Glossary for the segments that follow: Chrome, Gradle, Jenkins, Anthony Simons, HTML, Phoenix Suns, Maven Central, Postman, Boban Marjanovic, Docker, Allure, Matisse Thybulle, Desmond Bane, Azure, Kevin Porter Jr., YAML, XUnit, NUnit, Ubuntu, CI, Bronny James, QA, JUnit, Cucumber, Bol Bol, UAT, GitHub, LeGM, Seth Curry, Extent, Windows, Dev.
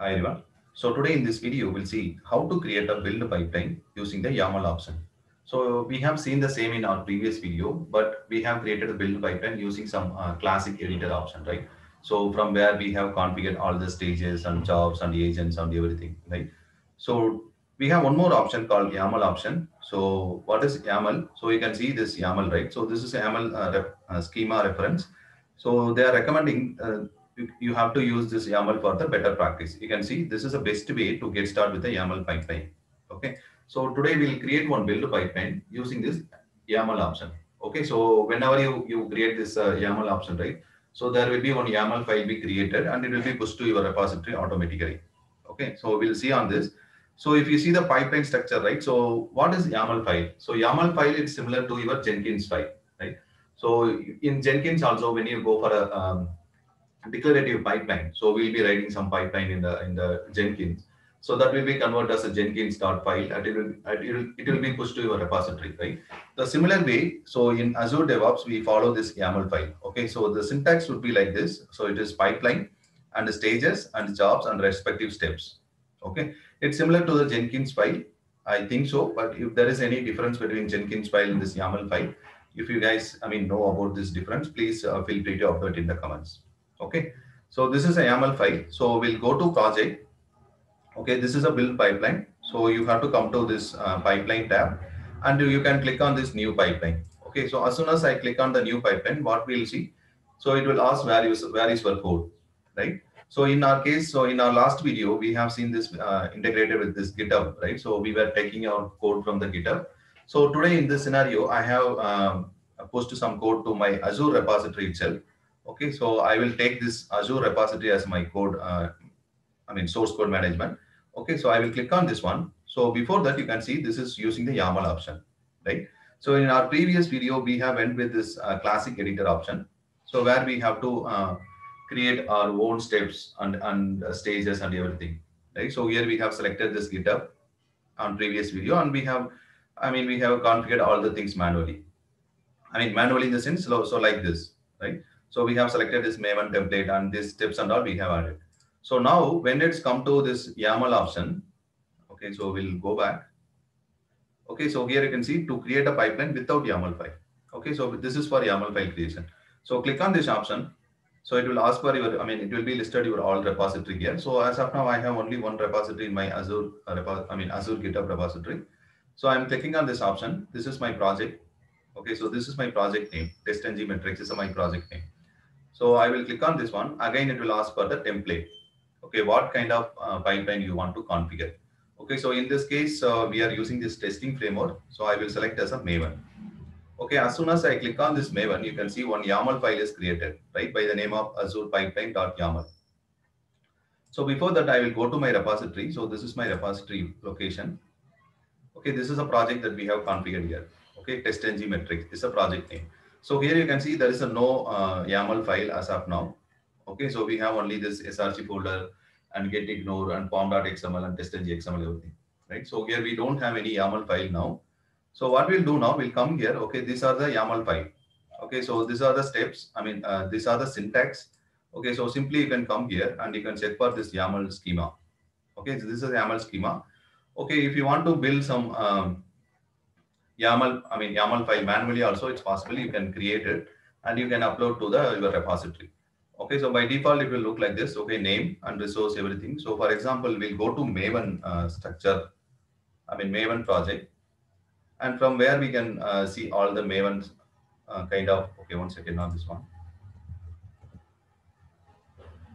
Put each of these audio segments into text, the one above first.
Hi everyone. So today in this video, we'll see how to create a build pipeline using the YAML option. So we have seen the same in our previous video, but we have created a build pipeline using some classic editor option, right? So from where we have configured all the stages and jobs and agents and everything, right? So we have one more option called YAML option. So what is YAML? So you can see this YAML, right? So this is a YAML schema reference. So they are recommending you have to use this YAML for the better practice. You can see this is the best way to get started with the YAML pipeline. Okay. So today we'll create one build pipeline using this YAML option. Okay. So whenever you create this YAML option, right? So there will be one YAML file be created and it will be pushed to your repository automatically. Okay. So we'll see on this. So if you see the pipeline structure, right? So what is YAML file? So YAML file is similar to your Jenkins file, right? So in Jenkins also, when you go for a declarative pipeline, so we'll be writing some pipeline in the Jenkins, so that will be converted as a Jenkins.file, and it will be pushed to your repository, right? The similar way, so in Azure DevOps we follow this YAML file. Okay, so the syntax would be like this. So it is pipeline and the stages and jobs and respective steps. Okay, it's similar to the Jenkins file, I think so. But if there is any difference between Jenkins file and this YAML file, if you guys know about this difference, please feel free to upload in the comments. Okay, so this is a YAML file. So we'll go to project. Okay, this is a build pipeline. So you have to come to this pipeline tab and you can click on this new pipeline. Okay, so as soon as I click on the new pipeline, what we'll see? So it will ask where is your code, right? So in our case, so in our last video, we have seen this integrated with this GitHub, right? So we were taking our code from the GitHub. So today in this scenario, I have posted some code to my Azure repository itself. Okay, so I will take this Azure repository as my code, source code management. Okay, so I will click on this one. So before that, you can see this is using the YAML option, right? So in our previous video, we have went with this classic editor option. So where we have to create our own steps and stages and everything, right? So here we have selected this GitHub on previous video, and we have configured all the things manually. Manually in the sense, so like this, right? So we have selected this Maven template and these steps and all we have added. So now when it's come to this YAML option, okay, so we'll go back. Okay, so here you can see to create a pipeline without YAML file. Okay, so this is for YAML file creation. So click on this option. So it will ask for your, it will be listed your all repository here. So as of now, I have only one repository in my Azure, Azure GitHub repository. So I'm clicking on this option. This is my project. Okay, so this is my project name. TestNG matrix is my project name. So I will click on this one. Again, it will ask for the template. Okay, what kind of pipeline you want to configure. Okay, so in this case, we are using this testing framework. So I will select as a Maven. Okay, as soon as I click on this Maven, you can see one YAML file is created, right, by the name of azurepipeline.yaml. So before that, I will go to my repository. So this is my repository location. Okay, this is a project that we have configured here. Okay, TestNG matrix is a project name. So here you can see there is a no YAML file as of now. Okay, so we have only this src folder and get ignore and form.xml and test.xml everything, right? So here we don't have any YAML file now. So what we'll do now, we'll come here. Okay, these are the YAML file. Okay, so these are the steps. These are the syntax. Okay, so simply you can come here and you can check for this YAML schema. Okay, so this is YAML schema. Okay, if you want to build some YAML file manually also, it's possible. You can create it and you can upload to your repository. Okay, so by default, it will look like this. Okay, name and resource, everything. So for example, we'll go to Maven structure, Maven project. And from where we can see all the Maven okay, one second on this one.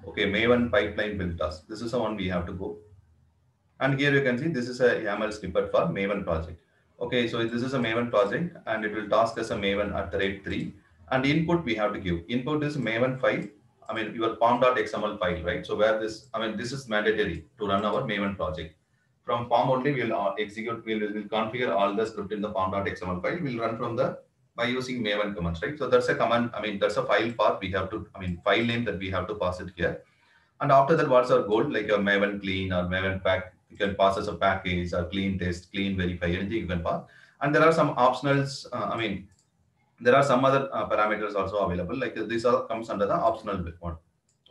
Okay, Maven pipeline build task. This is the one we have to go. And here you can see this is a YAML snippet for Maven project. Okay, so this is a Maven project and it will task us a Maven at the rate 3. And input we have to give. Input is Maven file, your form.xml file, right? So where this, this is mandatory to run our Maven project. From form only, we'll execute, we'll configure all the script in the form.xml file. We'll run from the, by using Maven commands, right? So that's a command, that's a file path we have to, file name that we have to pass it here. And after that, what's our goal? Like a Maven clean or Maven pack, you can pass as a package or clean test, clean verify, anything you can pass. And there are some optionals, there are some other parameters also available, like this all comes under the optional one.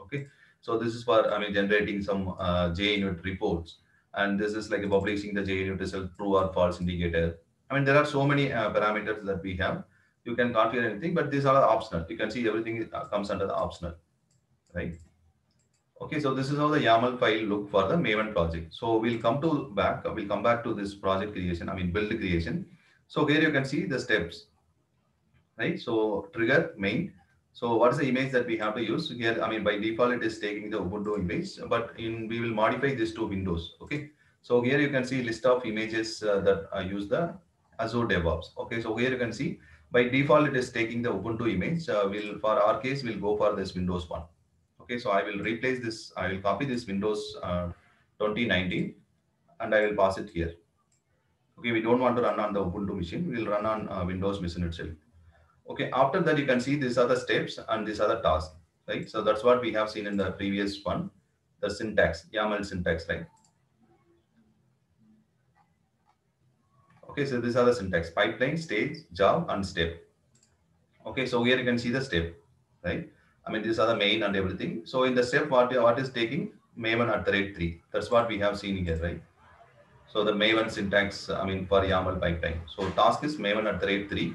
Okay, So this is for, I mean, generating some JUnit reports. And this is like publishing the JUnit result, true or false indicator. I mean, there are so many parameters that we have. You can configure anything, but these are optional. You can see everything comes under the optional, right? Okay, so this is how the YAML file look for the Maven project. So we'll come back to this project creation, I mean build creation. So here you can see the steps, right? So trigger main. So what is the image that we have to use here? I mean, by default, it is taking the Ubuntu image, but we will modify this to Windows. Okay. So here you can see list of images that use the Azure DevOps. Okay. So here you can see by default, it is taking the Ubuntu image. For our case, we'll go for this Windows one. Okay. So I will replace this. I will copy this Windows 2019 and I will pass it here. Okay. We don't want to run on the Ubuntu machine. We'll run on Windows machine itself. Okay, after that, you can see these are the steps and these are the tasks, right? So that's what we have seen in the previous one, the syntax, YAML syntax, right? Okay, so these are the syntax, pipeline, stage, job, and step. Okay, so here you can see the step, right? I mean, these are the main and everything. So in the step, what is taking? Maven at the rate 3. That's what we have seen here, right? So the Maven syntax, I mean, for YAML pipeline. So task is Maven at the rate 3.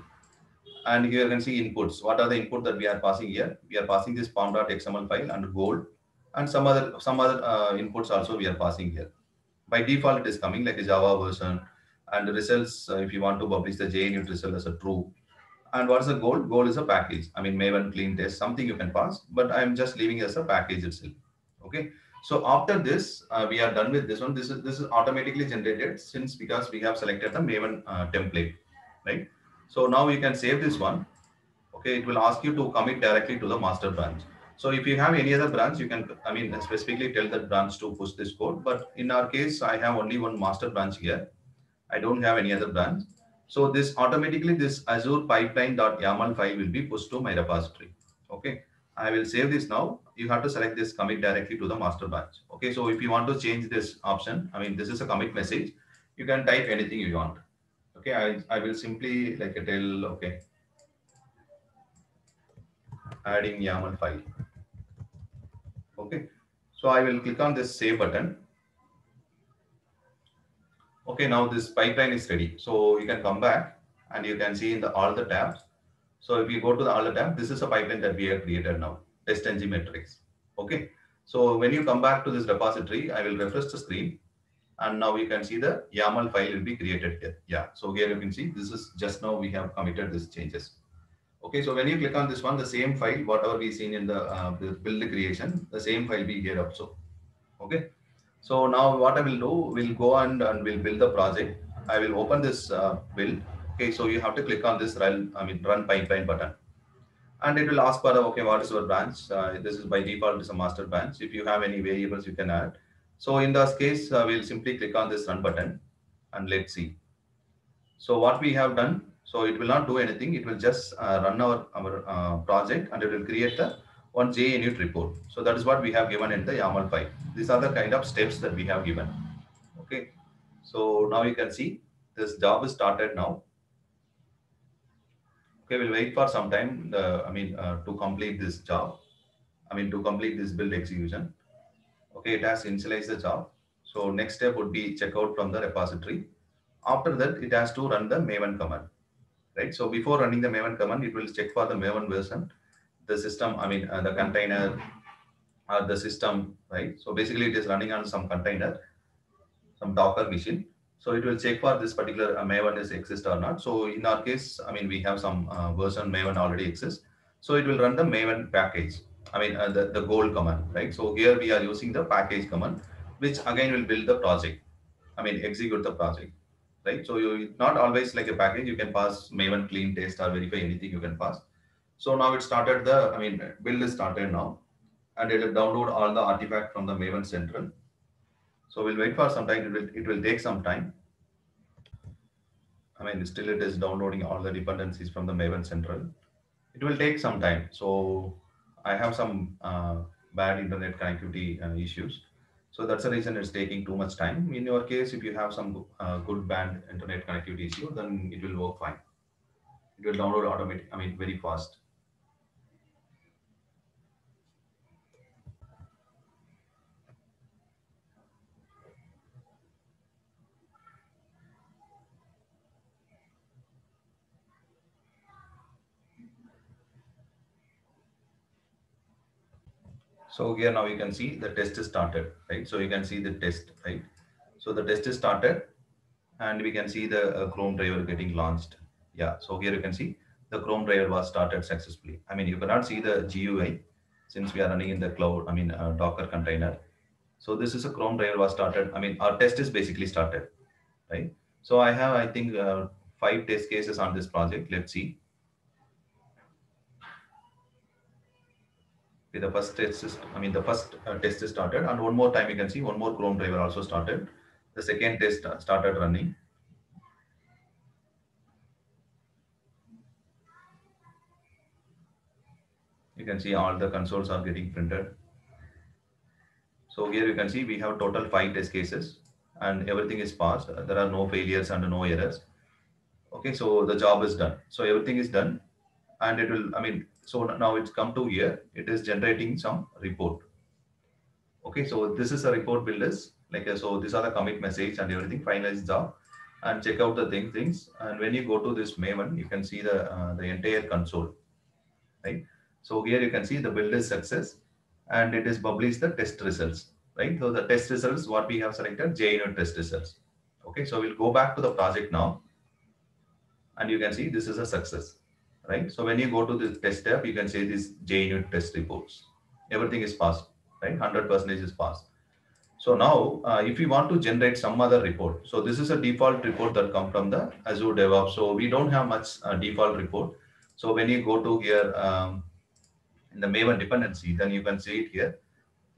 And here you can see inputs. What are the input that we are passing here? We are passing this pom.xml file and gold, and some other inputs also we are passing here. By default, it is coming like a Java version, and the results. If you want to publish the JUnit result as a true, and what is the goal? Goal is a package. I mean, Maven clean test, something you can pass, but I am just leaving it as a package itself. Okay. So after this, we are done with this one. This is automatically generated because we have selected the Maven template, right? So now you can save this one. Okay, it will ask you to commit directly to the master branch. So if you have any other branch, you can, I mean, specifically tell that branch to push this code. But in our case, I have only one master branch here. I don't have any other branch. So this automatically, this Azure pipeline.yaml file will be pushed to my repository. Okay, I will save this now. You have to select this commit directly to the master branch. Okay, so if you want to change this option, I mean, this is a commit message. You can type anything you want. Okay, I will simply like tell, okay, adding YAML file. Okay, so I will click on this save button. Okay, now this pipeline is ready. So you can come back and you can see in the all the tabs. So if you go to the all the tab, this is a pipeline that we have created now, TestNG metrics. Okay, so when you come back to this repository, I will refresh the screen. And now you can see the YAML file will be created here. Yeah. So here you can see this is just now we have committed these changes. Okay. So when you click on this one, the same file, whatever we seen in the build creation, the same file be here also. Okay. So now what I will do, we'll go and we'll build the project. I will open this build. Okay. So you have to click on this run, I mean, run pipeline button. And it will ask for, okay, what is your branch? This is by default is a master branch. If you have any variables, you can add. So in this case, we'll simply click on this run button and let's see. So what we have done, so it will not do anything. It will just run our project and it will create the one JUnit report. So that is what we have given in the YAML file. These are the kind of steps that we have given. Okay. So now you can see this job is started now. Okay. We'll wait for some time, to complete this job. I mean, to complete this build execution. Okay, it has initialized the job. So next step would be check out from the repository. After that, it has to run the Maven command, right? So before running the Maven command, it will check for the Maven version, the system, I mean, the container or the system, right? So basically it is running on some container, some Docker machine. So it will check for this particular Maven is exist or not. So in our case, I mean, we have some version Maven already exists. So it will run the Maven package. I mean, the goal command, right? So here we are using the package command, which again will build the project. I mean, execute the project, right? So you not always like a package, you can pass Maven clean test or verify anything you can pass. So now it started the, I mean, build is started now and it will download all the artifact from the Maven Central. So we'll wait for some time. It will take some time. I mean, still it is downloading all the dependencies from the Maven Central. It will take some time. So I have some bad internet connectivity issues. So that's the reason it's taking too much time. In your case, if you have some good band internet connectivity issue, then it will work fine. It will download automatically, I mean, very fast. So here now you can see the test is started, right? So you can see the test, right? So the test is started and we can see the Chrome driver getting launched. Yeah, so here you can see the Chrome driver was started successfully. I mean, you cannot see the GUI since we are running in the cloud, I mean, Docker container. So this is a Chrome driver was started. I mean, our test is basically started, right? So I have, I think, 5 test cases on this project. Let's see. Okay, the first test is, I mean, the first test is started, and one more time you can see one more Chrome driver also started. The second test started running. You can see all the consoles are getting printed. So here you can see we have total 5 test cases and everything is passed. There are no failures and no errors. Okay, so the job is done. So everything is done and it will, I mean, so now it's come to here, it is generating some report. Okay, so this is a report builders. Like, so these are the commit message and everything, finalize job and check out the things. And when you go to this Maven, you can see the entire console, right? So here you can see the build is success and it is published the test results, right? So the test results, what we have selected, JUnit test results. Okay, so we'll go back to the project now and you can see this is a success, right? So when you go to this test tab, you can see this JUnit test reports. Everything is passed, right? 100% is passed. So now if you want to generate some other report, so this is a default report that comes from the Azure DevOps. So we don't have much default report. So when you go to here, in the Maven dependency, then you can see it here.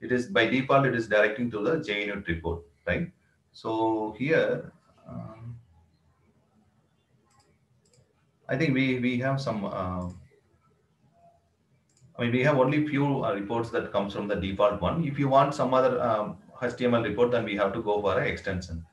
It is by default, it is directing to the JUnit report, right? So here, I think we have some, I mean, we have only few reports that comes from the default one. If you want some other HTML report, then we have to go for an extension.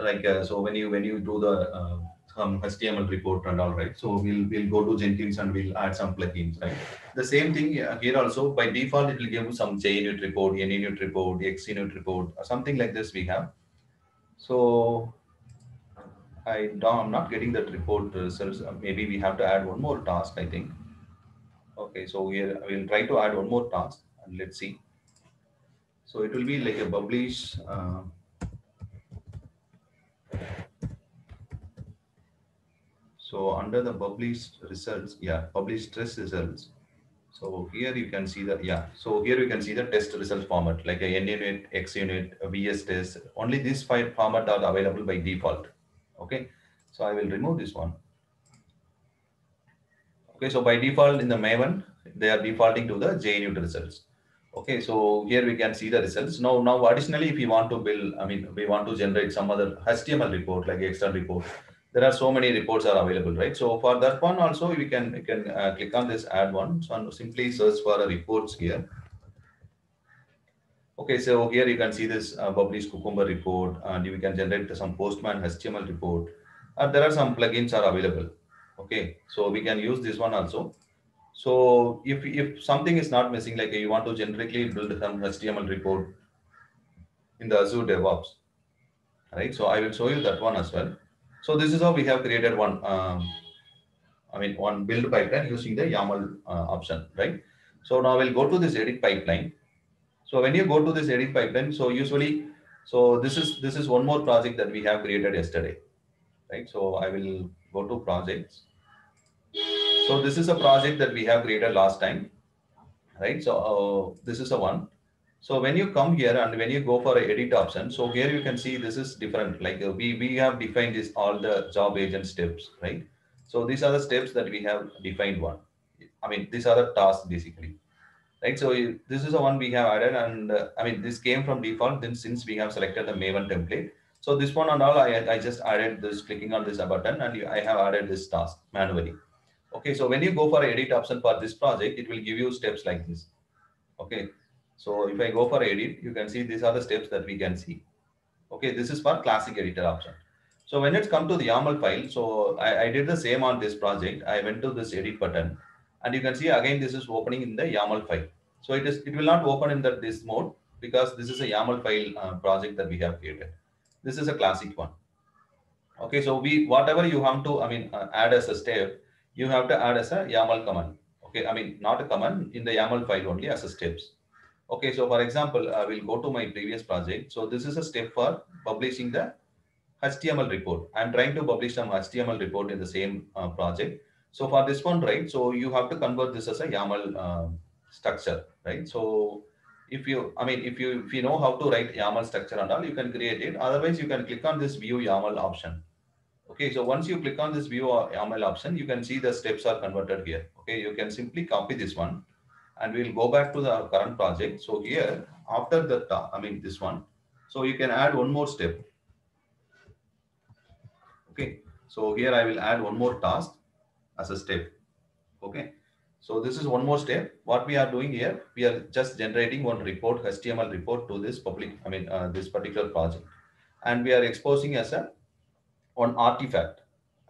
Like, so when you do the HTML report and all, right? So we'll go to Jenkins and we'll add some plugins, right? The same thing here also, by default, it will give you some JUnit report, NUnit report, XUnit report, or something like this we have. So I'm not getting that report results. Maybe we have to add one more task, I think. Okay, so here we'll try to add one more task and let's see. So it will be like a publish. So under the published results, yeah, published test results. So here you can see the, yeah, so here you can see the test results format, like a NUnit, XUnit, VS test, only these 5 formats are available by default. Okay, so I will remove this one. Okay, so by default in the Maven, they are defaulting to the JUnit results. Okay, so here we can see the results. Now additionally, if you want to build, I mean, we want to generate some other HTML report, like external report. There are so many reports are available, right? So for that one also, we can click on this add one. So simply search for a reports here. Okay, so here you can see this published Cucumber report, and you can generate some Postman HTML report. There are some plugins are available. Okay, so we can use this one also. So if something is not missing, like you want to generically build some HTML report in the Azure DevOps, right? So I will show you that one as well. So this is how we have created one, one build pipeline using the YAML option, right? So now we'll go to this edit pipeline. So when you go to this edit pipeline, so usually, so this is one more project that we have created yesterday, right? So I will go to projects. So this is a project that we have created last time, right? So this is the one. So when you come here and when you go for an edit option, so here you can see this is different. Like we have defined this all the job agent steps, right? So these are the steps that we have defined one. I mean, these are the tasks basically, right? So this is the one we have added, and I mean, this came from default. Then since we have selected the Maven template, so this one and all, I just added this clicking on this button and I have added this task manually. Okay, so when you go for an edit option for this project, it will give you steps like this. Okay. So if I go for edit, you can see these are the steps that we can see. Okay, this is for classic editor option. So when it's come to the YAML file, so I did the same on this project. I went to this edit button and you can see again, this is opening in the YAML file. So it will not open in this mode because this is a YAML file project that we have created. This is a classic one. Okay, so whatever you have to, I mean, add as a step, you have to add as a YAML command. Okay, I mean, not a command in the YAML file only as a steps. Okay, so for example, I will go to my previous project. So this is a step for publishing the HTML report. I'm trying to publish some HTML report in the same project. So for this one, right, so you have to convert this as a YAML structure, right? So if you know how to write YAML structure and all, you can create it. Otherwise, you can click on this view YAML option. Okay, so once you click on this view YAML option, you can see the steps are converted here. Okay, you can simply copy this one and we'll go back to the current project. So here, after the, this one, so you can add one more step. Okay, so here I will add one more task as a step. Okay, so this is one more step. What we are doing here, we are just generating one report, HTML report to this public, this particular project, and we are exposing as a one artifact.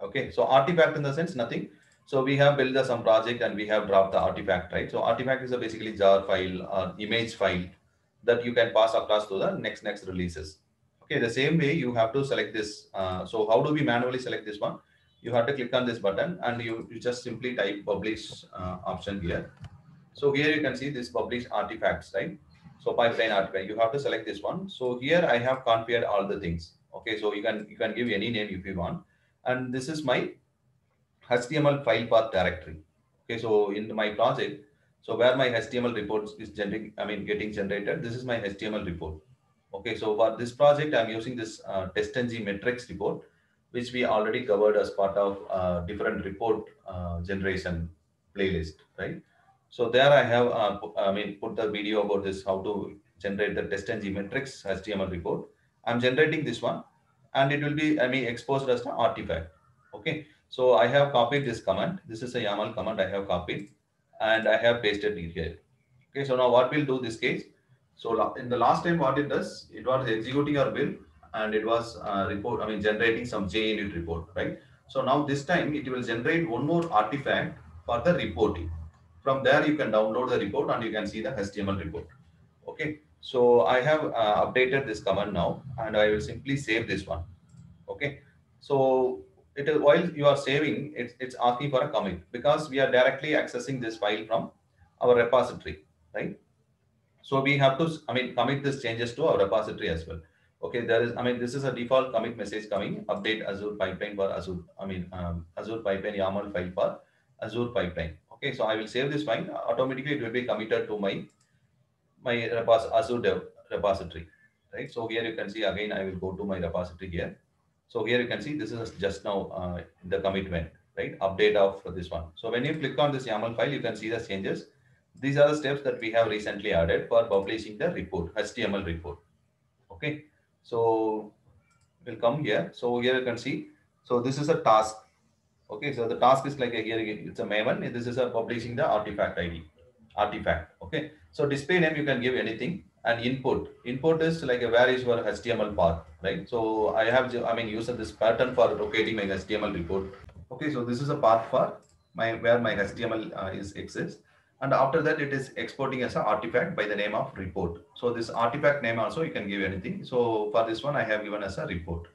Okay, so artifact in the sense nothing. So we have built some project and we have dropped the artifact, right? So artifact is a basically jar file or image file that you can pass across to the next releases. Okay, the same way you have to select this. So how do we manually select this one? You have to click on this button and you just simply type publish option here. So here you can see this publish artifacts, right? So pipeline artifact, you have to select this one. So here I have configured all the things. Okay, so you can give any name if you want. And this is my HTML file path directory. Okay, so in my project, so where my HTML report is getting generated, this is my HTML report. Okay, so for this project, I'm using this TestNG metrics report, which we already covered as part of different report generation playlist, right? So there I have, put the video about this, how to generate the TestNG metrics HTML report. I'm generating this one and it will be, exposed as an artifact. Okay. So I have copied this command. This is a YAML command I have copied and I have pasted it here. Okay. So now what we'll do this case. So in the last time what it does, it was executing our build and it was generating some JUnit report, right? So now this time it will generate one more artifact for the reporting. From there you can download the report and you can see the HTML report. Okay. So I have updated this command now and I will simply save this one. Okay. So while you are saving, it's asking for a commit because we are directly accessing this file from our repository, right? So we have to, commit these changes to our repository as well. Okay. There is, this is a default commit message coming, update Azure pipeline for Azure, Azure pipeline YAML file for Azure pipeline. Okay. So I will save this file. Automatically it will be committed to my Azure Dev repository, right? So here you can see again, I will go to my repository here. So here you can see this is just now the commitment, right? Update of this one. So when you click on this YAML file, you can see the changes. These are the steps that we have recently added for publishing the report, HTML report. Okay. So we'll come here. So here you can see, so this is a task. Okay. So the task is like here again, it's a Maven. This is a publishing the artifact ID. Artifact. Okay. So display name, you can give anything and input. Input is like a where is your HTML path, right? So I have, used this pattern for locating my HTML report. Okay. So this is a path for where my HTML exists. And after that, it is exporting as an artifact by the name of report. So this artifact name also you can give anything. So for this one, I have given as a report.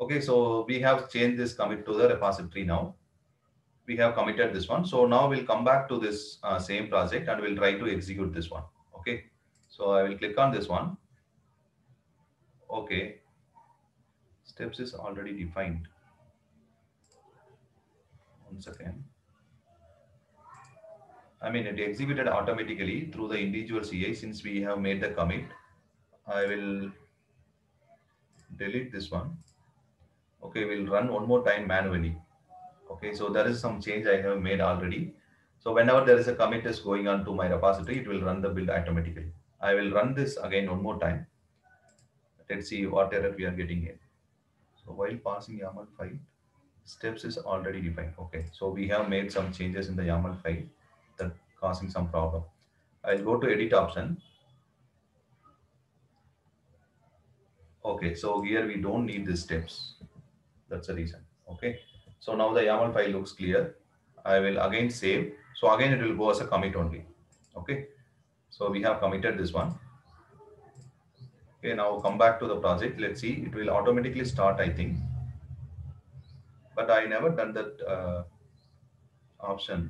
Okay. So we have changed this commit to the repository now. We have committed this one. So now we'll come back to this same project and we'll try to execute this one. Okay. So I will click on this one. Okay. Steps is already defined. One second. It executed automatically through the individual CI since we have made the commit. I will delete this one. Okay. We'll run one more time manually. Okay, so there is some change I have made already. So whenever there is a commit is going on to my repository, it will run the build automatically. I will run this again one more time. Let's see what error we are getting here. So while passing YAML file, steps is already defined. Okay, so we have made some changes in the YAML file that causing some problem. I'll go to edit option. Okay, so here we don't need these steps. That's the reason. Okay. So now the YAML file looks clear. I will again save. So again, it will go as a commit only. Okay. So we have committed this one. Okay. Now come back to the project. Let's see. It will automatically start, I think. But I never done that option.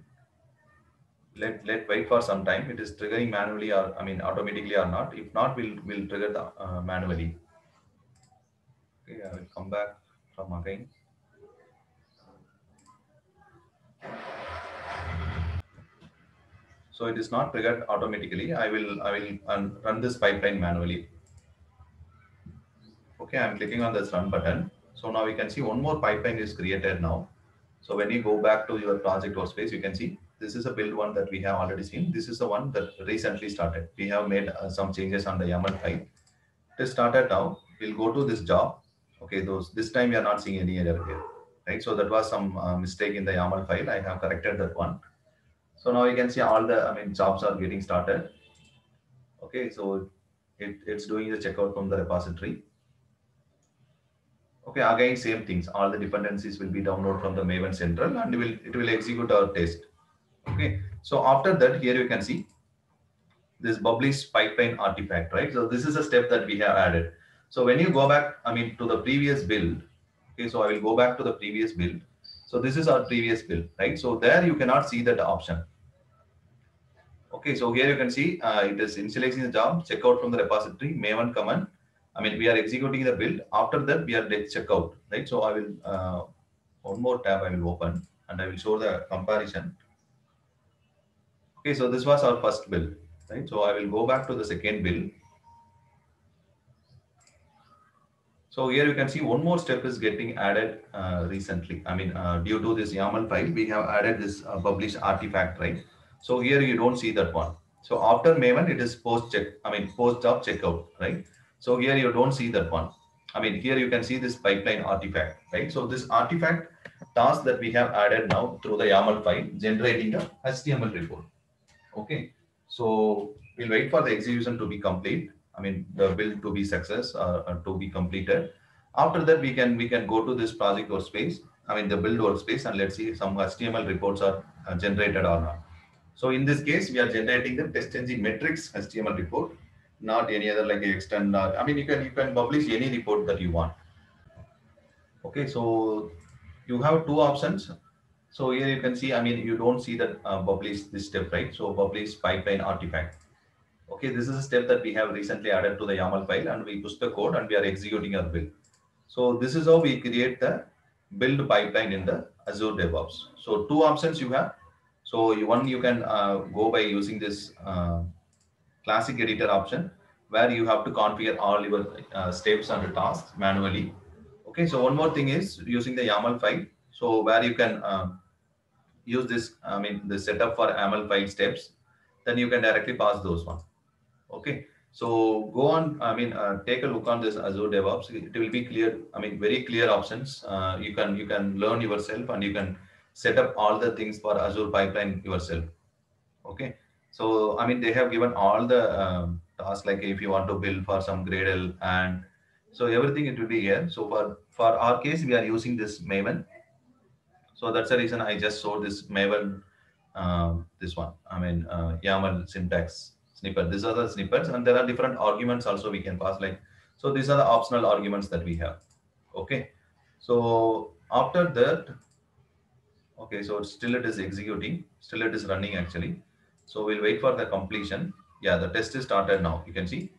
wait for some time. It is triggering manually, or I mean automatically or not. If not, we'll trigger the manually. Okay, I will come back from again. So it is not triggered automatically. I will run this pipeline manually. Okay, I'm clicking on this run button. So now we can see one more pipeline is created now. So when you go back to your project workspace, you can see this is a build one that we have already seen. This is the one that recently started. We have made some changes on the YAML file. It is started now. We'll go to this job. Okay, this time we are not seeing any error here, right? So that was some mistake in the YAML file. I have corrected that one. So now you can see all the jobs are getting started. Okay, so it's doing the checkout from the repository. Okay, again same things. All the dependencies will be downloaded from the Maven Central, and it will execute our test. Okay, so after that, here you can see this published pipeline artifact, right? So this is a step that we have added. So when you go back, to the previous build. Okay, so I will go back to the previous build. So this is our previous build, right? So there you cannot see that option. Okay, so here you can see it is initializing the job, checkout from the repository, Maven command. We are executing the build. After that, we are checkout, right? So I will one more tab I will open, and I will show the comparison. Okay, so this was our first build, right? So I will go back to the second build. So here you can see one more step is getting added recently. Due to this YAML file, we have added this publish artifact, right? So here you don't see that one. So after Maven, it is post job checkout, right? So here you don't see that one. Here you can see this pipeline artifact, right? So this artifact task that we have added now through the YAML file, generating a HTML report. Okay, so we'll wait for the execution to be complete. The build to be success or to be completed. After that, we can go to this project workspace. The build workspace, and let's see if some HTML reports are generated or not. So in this case, we are generating the TestNG metrics HTML report, not any other like Extent. You can publish any report that you want. Okay, so you have two options. So here you can see, you don't see that publish this step, right? So publish pipeline artifact. Okay, this is a step that we have recently added to the YAML file, and we push the code and we are executing our build. So this is how we create the build pipeline in the Azure DevOps. So two options you have. So you can go by using this classic editor option, where you have to configure all your steps and tasks manually. Okay, so one more thing is using the YAML file. So where you can use this, the setup for YAML file steps, then you can directly pass those ones. Okay, so go on. Take a look on this Azure DevOps. It will be clear. Very clear options. You can learn yourself, and you can set up all the things for Azure pipeline yourself. Okay, so they have given all the tasks, like if you want to build for some Gradle, and so everything it will be here. So for our case, we are using this Maven. So that's the reason I just showed this Maven. This one, YAML syntax snippet. These are the snippets, and there are different arguments also we can pass. So these are the optional arguments that we have. Okay, so after that, okay, so still it is executing, still it is running actually. So we'll wait for the completion. Yeah, the test is started now. You can see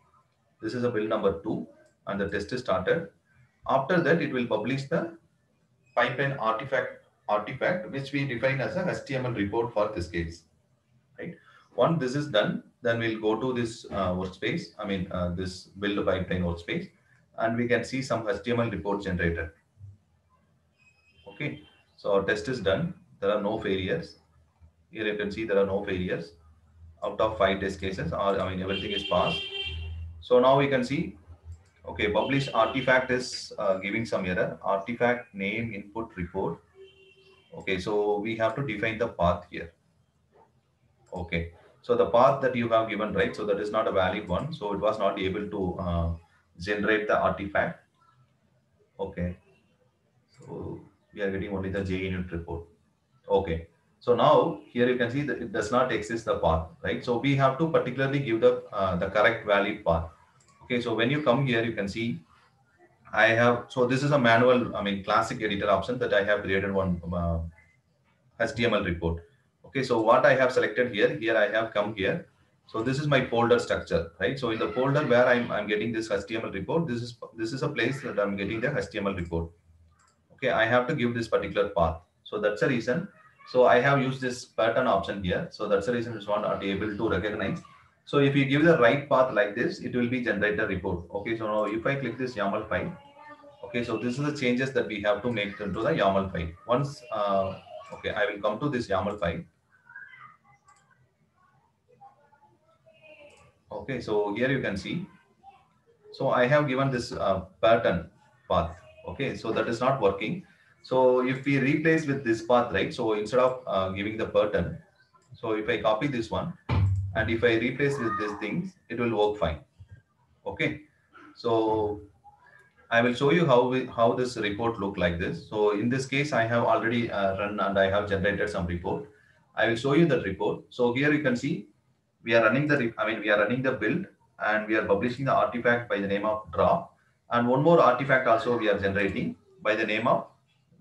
this is a build number 2, and the test is started. After that, it will publish the pipeline artifact, which we define as a HTML report for this case, right? Once this is done, then we'll go to this workspace, this build pipeline workspace, and we can see some HTML report generated. Okay, so our test is done. There are no failures. Here you can see there are no failures out of 5 test cases, or everything is passed. So now we can see, okay, publish artifact is giving some error. Artifact name input report. Okay, so we have to define the path here. Okay, so the path that you have given, right? So that is not a valid one. So it was not able to generate the artifact. Okay, so we are getting only the JUnit report. Okay, so now here you can see that it does not exist the path, right? So we have to particularly give the correct valid path. Okay, so when you come here, you can see I have, so this is a manual, classic editor option that I have created one HTML report. Okay, so what I have selected here, I have come here. So this is my folder structure, right? So in the folder where I'm getting this HTML report, this is a place that I'm getting the HTML report. Okay, I have to give this particular path. So that's the reason. So I have used this pattern option here. So that's the reason it's not able to recognize. So if you give the right path like this, it will be generate a report. Okay, so now if I click this YAML file, okay, so this is the changes that we have to make into the YAML file. Once, okay, I will come to this YAML file. Okay, so here you can see. So I have given this pattern path. Okay, so that is not working. So if we replace with this path, right? So instead of giving the pattern, so if I copy this one and if I replace with these things, it will work fine. Okay, so I will show you how this report look like this. So in this case, I have already run and I have generated some report. I will show you that report. So here you can see we are running the, build and we are publishing the artifact by the name of drop. And one more artifact also we are generating by the name of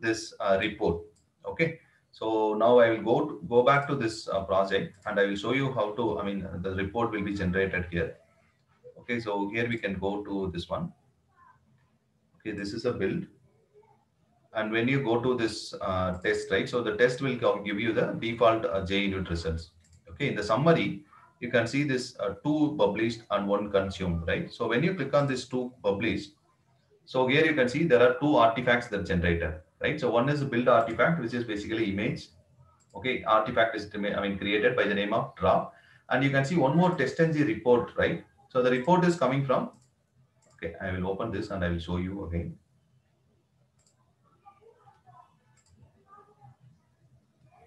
this report. Okay, so now I will go back to this project and I will show you how to, the report will be generated here. Okay, so here we can go to this one. Okay, this is a build. And when you go to this test, right, so the test will give you the default JUnit results. Okay, in the summary, you can see this 2 published and 1 consumed, right? So when you click on this 2 published, so here you can see there are 2 artifacts that generated, right? So one is a build artifact, which is basically image. Okay, artifact is created by the name of drop, and you can see one more TestNG report, right? So the report is coming from. Okay, I will open this and I will show you again.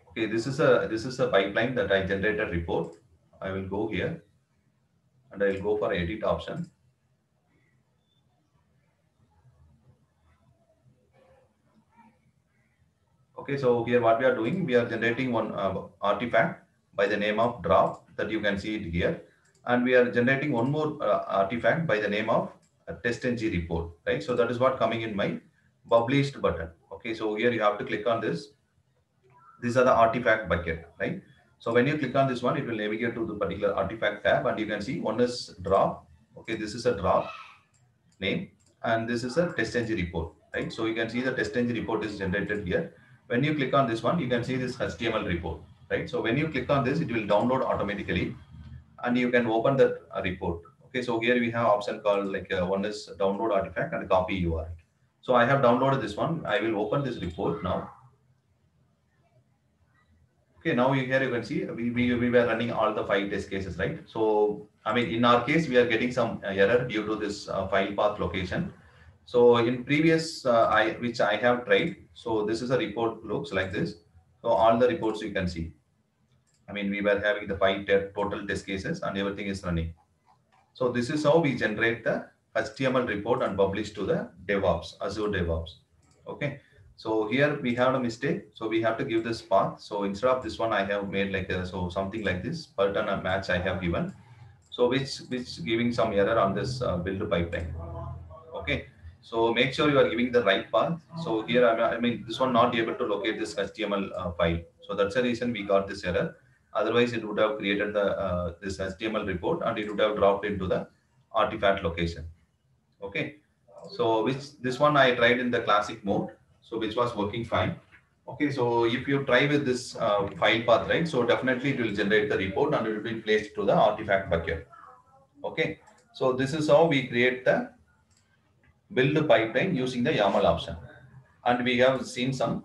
Okay, this is a pipeline that I generated report. I will go here and I will go for edit option. Okay, so here what we are doing, we are generating one artifact by the name of drop that you can see it here. And we are generating one more artifact by the name of TestNG report, right? So that is what coming in my published button. Okay, so here you have to click on this. These are the artifact bucket, right? So when you click on this one, it will navigate to the particular artifact tab and you can see one is drop. Okay, this is a drop name and this is a TestNG report, right? So you can see the TestNG report is generated here. When you click on this one, you can see this HTML report, right? So when you click on this, it will download automatically and you can open that report. Okay, so here we have option called like one is download artifact and copy URL. So I have downloaded this one. I will open this report now. Okay, now here you can see we were running all the 5 test cases, right? So, in our case, we are getting some error due to this file path location. So in previous, which I have tried, so this is a report looks like this. So all the reports you can see. We were having the 5 total test cases and everything is running. So this is how we generate the HTML report and publish to the DevOps, Azure DevOps. Okay. So here we have a mistake. So we have to give this path. So instead of this one, I have made like a, something like this pattern and match I have given. So which giving some error on this build pipeline. Okay. So make sure you are giving the right path. So here this one not able to locate this HTML file. So that's the reason we got this error. Otherwise, it would have created the this HTML report and it would have dropped into the artifact location. Okay. So this one I tried in the classic mode. So which was working fine. Okay, so if you try with this file path, right? So definitely it will generate the report and it will be placed to the artifact bucket. Okay, so this is how we create the build pipeline using the YAML option. And we have seen some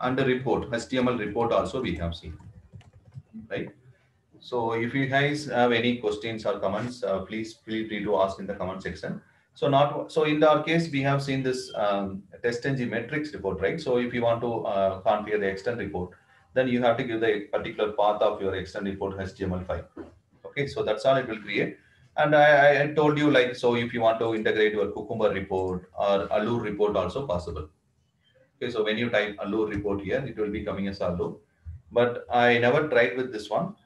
under report, HTML report also we have seen, right? So if you guys have any questions or comments, please feel free to ask in the comment section. So in our case, we have seen this TestNG metrics report, right? So if you want to configure the Extent report, then you have to give the particular path of your Extent report HTML file. Okay, so that's all it will create. And I told you like, so if you want to integrate your Cucumber report or Allure report also possible. Okay, so when you type Allure report here, it will be coming as Allure. But I never tried with this one.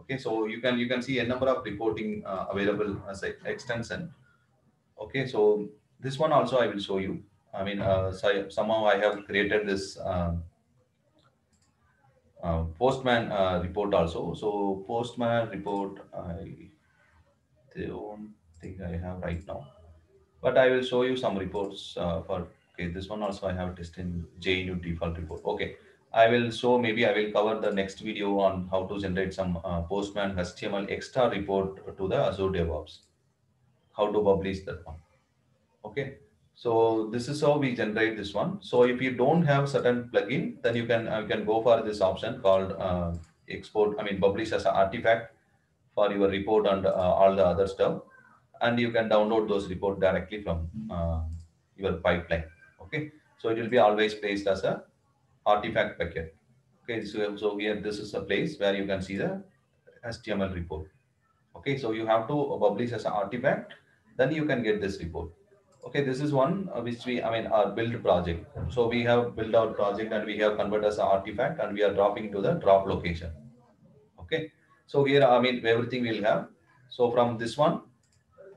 Okay, so you can see a number of reporting available as an extension. Okay, so this one also I will show you. Somehow I have created this Postman report also. So Postman report, the only thing I have right now, but I will show you some reports for, okay, this one also I have tested JUnit default report. Okay, I will show, maybe I will cover the next video on how to generate some Postman HTML extra report to the Azure DevOps, how to publish that one. Okay, so this is how we generate this one. So if you don't have certain plugin, then you can go for this option called export, I mean publish as an artifact for your report and all the other stuff, and you can download those report directly from your pipeline. Okay, so it will be always placed as a artifact packet. Okay, so here this is a place where you can see the HTML report. Okay, so you have to publish as an artifact, then you can get this report. Okay, this is one which we, I mean, our build project. So we have built our project and we have converted as an artifact and we are dropping to the drop location. Okay, so here, I mean, everything we'll have. So from this one,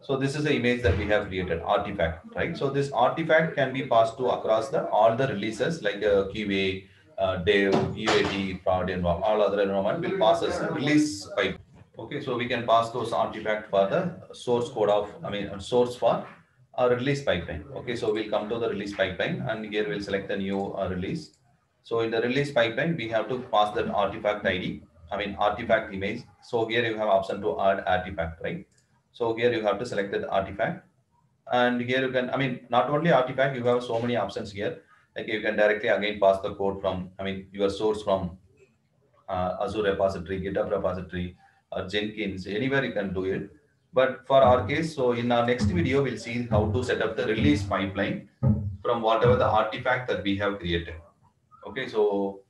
so this is the image that we have created, artifact, right? So this artifact can be passed to across the all the releases like QA, Dev, UAT, prod, and all other environment will pass us release pipe. Okay, so we can pass those artifact for the source code of, I mean, source for our release pipeline. Okay, so we'll come to the release pipeline and here we'll select the new release. So in the release pipeline, we have to pass that artifact ID, I mean, artifact image. So here you have option to add artifact, right? So here you have to select the artifact and here you can, I mean, not only artifact, you have so many options here. Like you can directly again pass the code from, I mean, your source from Azure repository, GitHub repository, or Jenkins, anywhere you can do it. But for our case, so in our next video, we'll see how to set up the release pipeline from whatever the artifact that we have created. Okay, so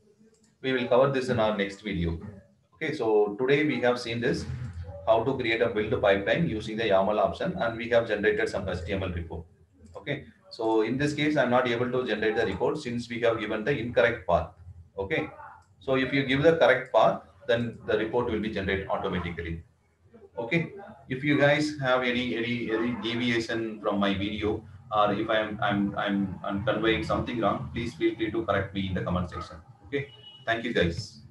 we will cover this in our next video. Okay, so today we have seen this, how to create a build pipeline using the YAML option, and we have generated some HTML report. Okay, so in this case, I'm not able to generate the report since we have given the incorrect path. Okay, so if you give the correct path, then the report will be generated automatically. Okay, if you guys have any deviation from my video, or if I'm conveying something wrong, please feel free to correct me in the comment section. Okay, thank you guys.